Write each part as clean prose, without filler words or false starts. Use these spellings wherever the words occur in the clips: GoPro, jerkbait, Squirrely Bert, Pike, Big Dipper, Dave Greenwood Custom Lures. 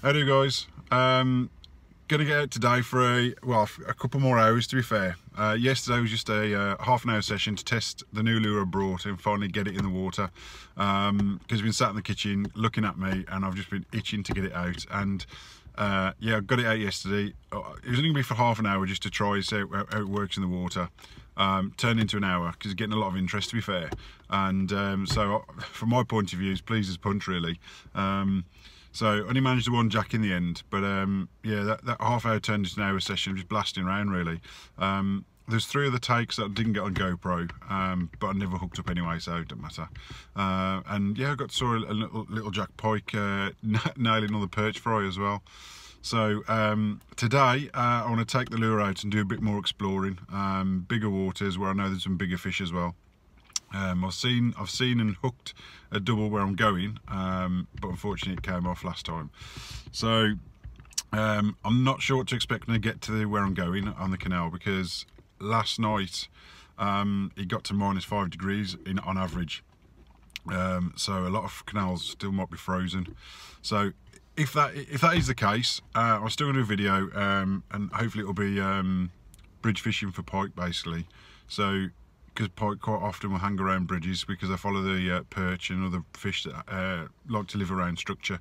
How do you guys? Gonna get out today for a couple more hours, to be fair. Yesterday was just a half an hour session to test the new lure I brought and finally get it in the water, because it's been sat in the kitchen looking at me and I've just been itching to get it out. And yeah, I got it out yesterday. It was only gonna be for half an hour just to try and see how it works in the water. Turned into an hour because it's getting a lot of interest, to be fair. And so from my point of view, it's pleased as punch, really. So only managed to one jack in the end, but yeah, that half hour turned into an hour session, just blasting around, really. There's three other takes that I didn't get on GoPro, but I never hooked up anyway, so it doesn't matter. And yeah, I saw a little jack pike nailing on the perch fry as well. So today I want to take the lure out and do a bit more exploring, bigger waters where I know there's some bigger fish as well. I've seen and hooked a double where I'm going, but unfortunately it came off last time. So I'm not sure what to expect when I get to where I'm going on the canal, because last night it got to -5 degrees on average. So a lot of canals still might be frozen. So if that is the case, I'm still gonna do a video, and hopefully it'll be bridge fishing for pike, basically. So, because pike quite often will hang around bridges because they follow the perch and other fish that like to live around structure.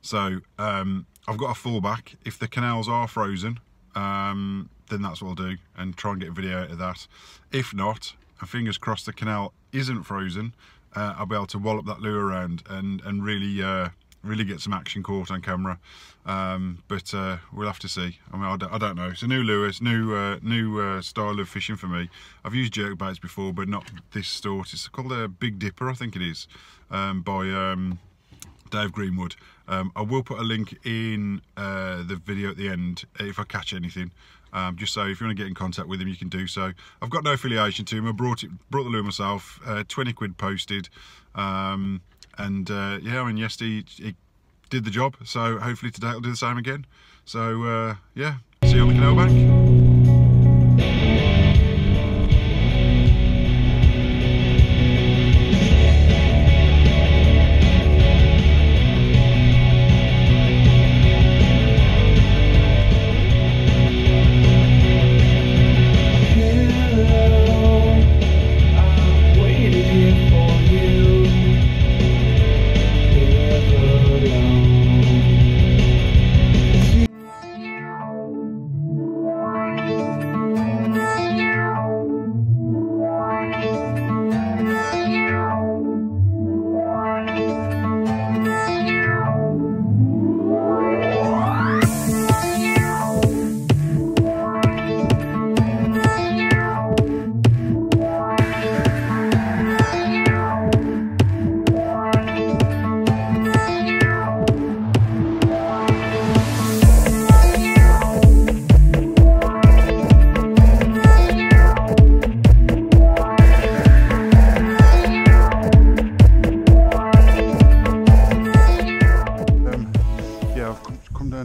So I've got a fallback. If the canals are frozen, then that's what I'll do and try and get a video out of that. If not, and fingers crossed the canal isn't frozen, I'll be able to wallop that lure around and really really get some action caught on camera. But we'll have to see. I mean, I don't know. It's a new lure, it's new style of fishing for me. I've used jerk baits before, but not this sort. It's called a Big Dipper, I think it is, by Dave Greenwood. I will put a link in the video at the end if I catch anything, just so if you want to get in contact with him, you can do so. I've got no affiliation to him. I brought the lure myself, 20 quid posted. And yeah, I mean, yesterday it did the job, so hopefully today it'll do the same again. So yeah, see you on the canal bank.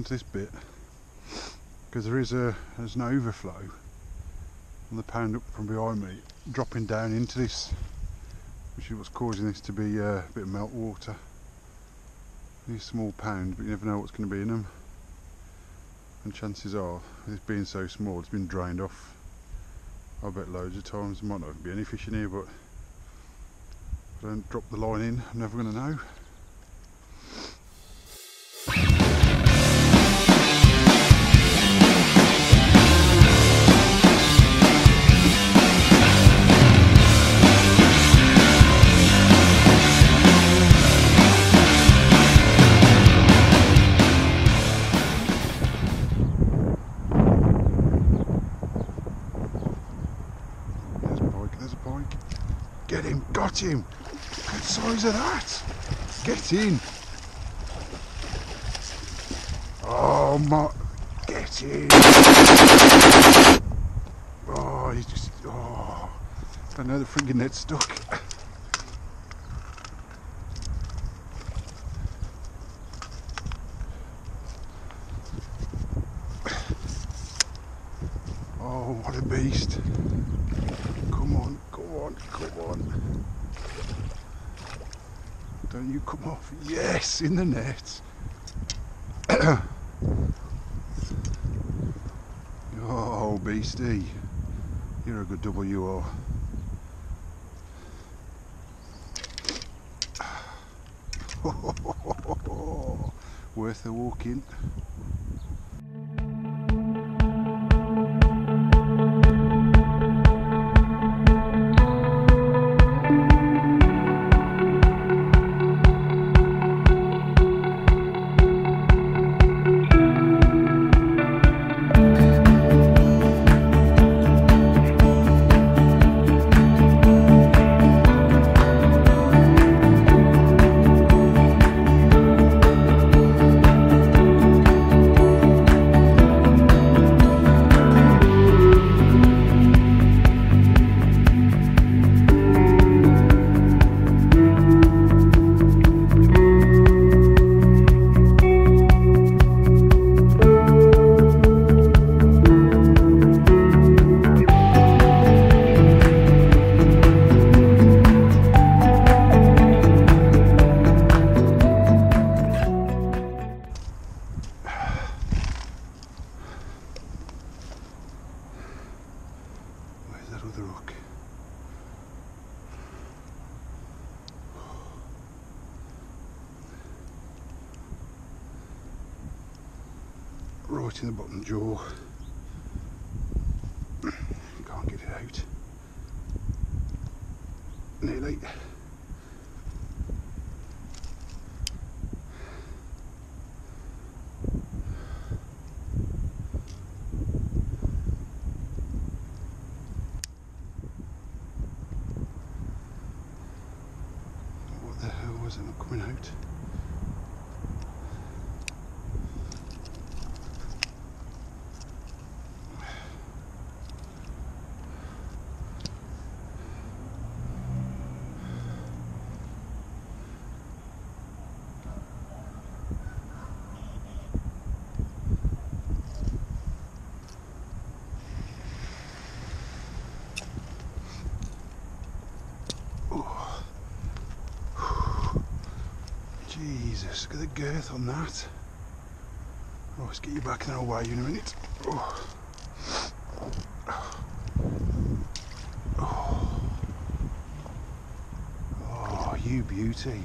This bit, because there's an overflow and the pound up from behind me dropping down into this, which is what's causing this to be a bit of melt water. These small pounds, but you never know what's going to be in them, and chances are, with it being so small, it's been drained off. I bet loads of times there might not be any fish in here, but if I don't drop the line in, I'm never going to know. Get him, got him! Good size of that! Get in! Oh my, get in! Oh, he's just, oh, I know the friggin' net's stuck. Oh, what a beast! Come on. Don't you come off. Yes, in the net. Oh, beastie, you're a good WO. Worth a walk in. Right in the bottom jaw, can't get it out, nearly. What the hell was it not coming out? Jesus, look at the girth on that. Oh, let's get you back in our way in a minute. Oh. Oh. Oh, you beauty.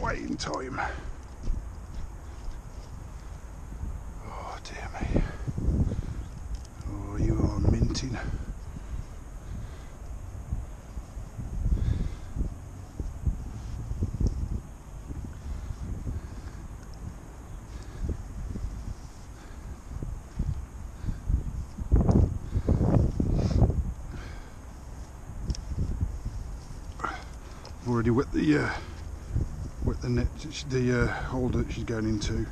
Waiting time. Oh dear me. Oh, you are minting. I've already wet the net, the hole that she's going into.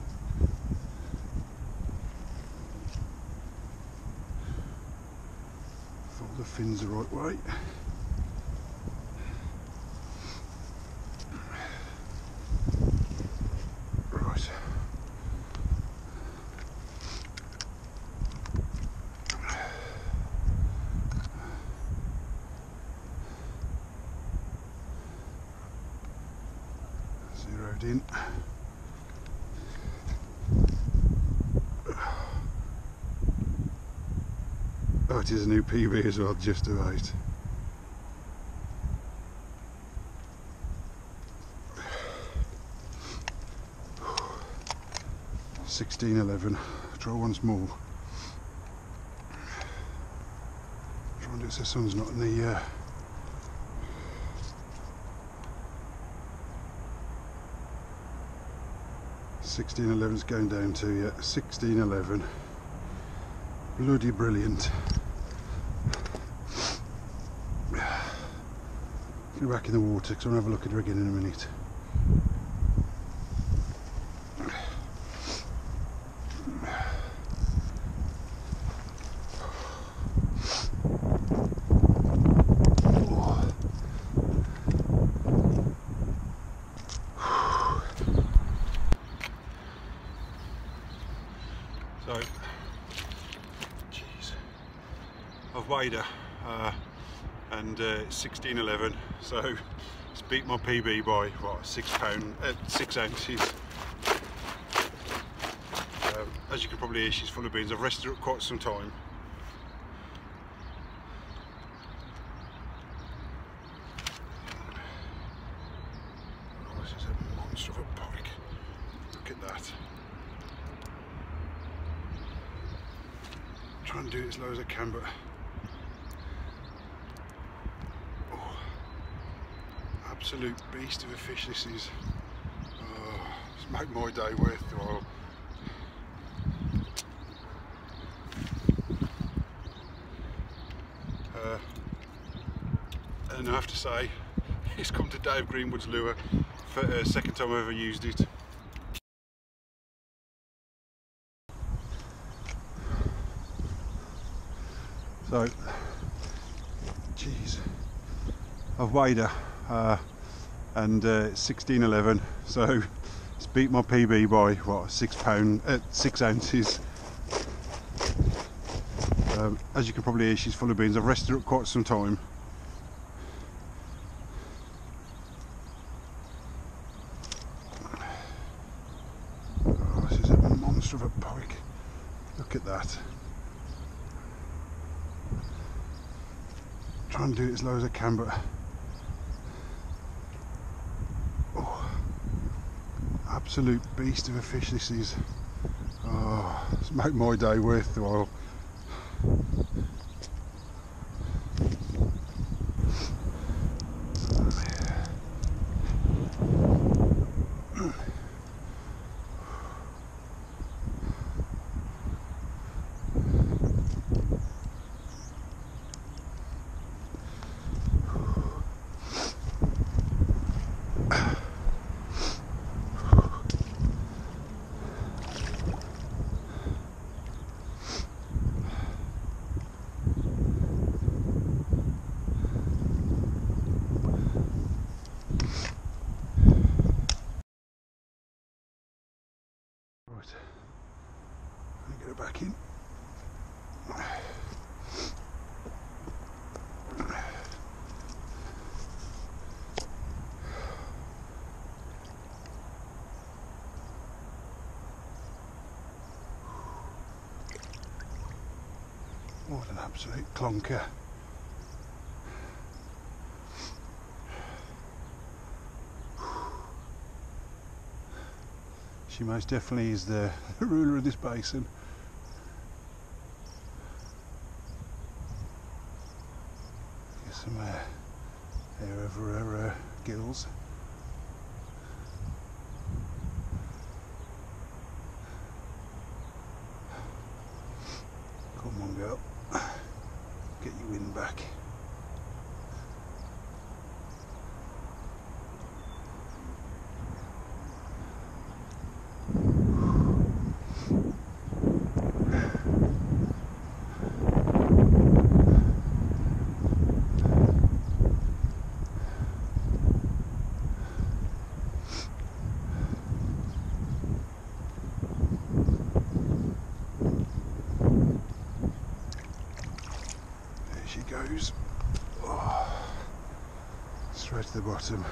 Thought the fin's the right way. Right. Zeroed in. Oh, it is a new PB as well, just about. $16.11. Try once more. Try and do it so the sun's not in the. $16.11's going down to you. $16.11. Bloody brilliant. Get back in the water because I'll have a look at her again in a minute. of wader, and it's 16.11, so it's beat my PB by what, 6 ounces. As you can probably hear, she's full of beans. I've rested her up quite some time. Trying to do it as low as I can, but oh, absolute beast of a fish this is. Oh, it's made my day worthwhile. And I have to say, it's come to Dave Greenwood's lure for the second time I've ever used it. So, geez, I've weighed her, and it's 16.11, so it's beat my PB by what, 6 ounces. As you can probably hear, she's full of beans. I've rested her up quite some time. Oh, this is a monster of a pike. Look at that. Trying to do it as low as I can, but oh, absolute beast of a fish this is. Oh, it's made my day worthwhile. Get it back in. What an absolute clunker. She most definitely is the ruler of this basin. Get some air over her gills. Come on, girl. Get your wind back. Oh, straight to the bottom.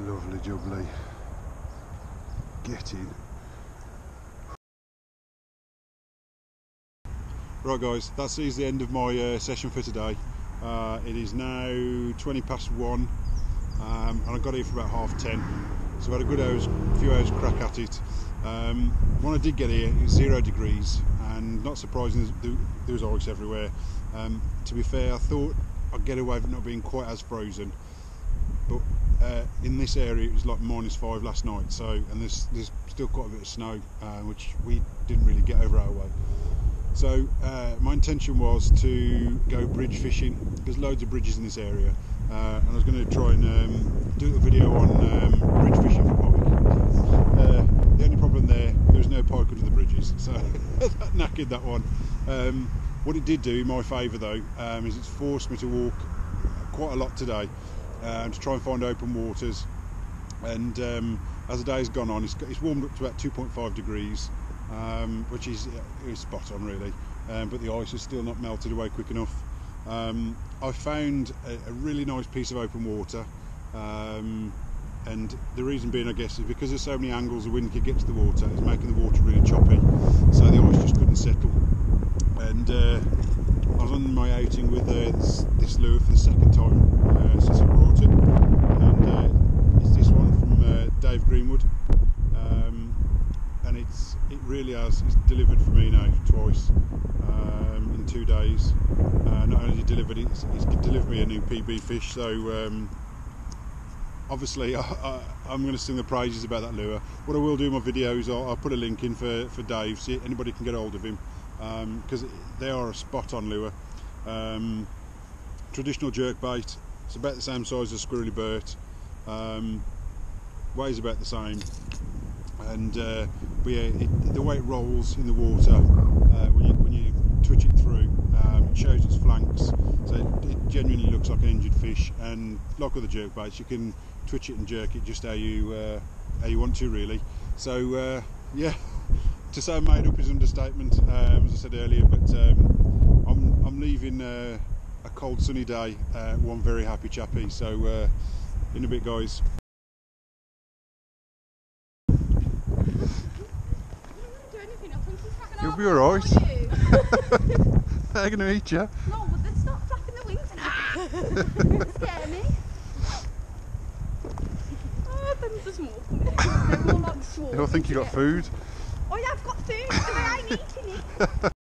Lovely jubbly. Get in. Right guys, that sees the end of my session for today. It is now 20 past 1, and I got here for about 10:30, so I had a good few hours crack at it. When I did get here, it was 0 degrees, and not surprising, there was ice everywhere. To be fair, I thought I'd get away with not being quite as frozen, but in this area it was like -5 last night. So, and there's still quite a bit of snow, which we didn't really get over our way. So my intention was to go bridge fishing. There's loads of bridges in this area, and I was going to try and do a little video on bridge fishing for pike. The only problem there was no pike under the bridges, so that knackered that one. What it did do in my favour though, is it's forced me to walk quite a lot today, to try and find open waters. And as the day's gone on, it's warmed up to about 2.5 degrees, which is spot on really. but the ice is still not melted away quick enough. I found a really nice piece of open water, and the reason being, I guess, is because there's so many angles the wind can get to the water, it's making the water really choppy, so the ice just couldn't settle. And I was on my outing with this lure for the second time since I brought it, and it's this one from Dave Greenwood, and it really has, it's delivered for me now twice in 2 days. Not only delivered, it's delivered me a new PB fish, so obviously I'm going to sing the praises about that lure. What I will do in my videos, I'll put a link in for Dave, so anybody can get hold of him, because they are a spot on lure. Traditional jerkbait, it's about the same size as Squirrely Bert, weighs about the same, and but yeah, the way it rolls in the water when you twitch it through, it shows its flanks, so it genuinely looks like an injured fish. And like other jerkbaits, you can twitch it and jerk it just how you want to, really. So yeah, to say made up is understatement, as I said earlier, but I'm leaving a cold sunny day, one very happy chappy, so in a bit, guys. You'll be alright. They're going to eat you. No, but they'd stop flapping the wings now. They scare me. Oh, they're just walking. They're all like swollen. They'll think you got food. Oh yeah, I've got food, but I ain't eating it.